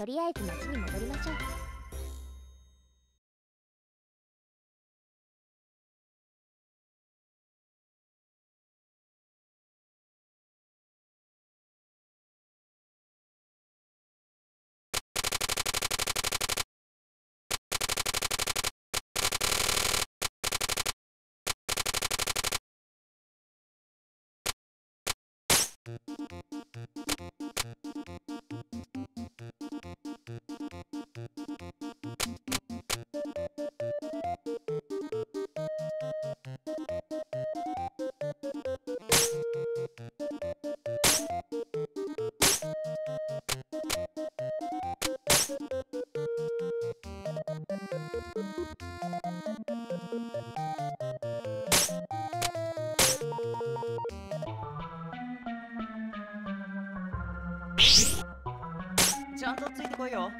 とりあえず町に戻りましょう。ちゃんとついてこいよ。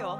거요.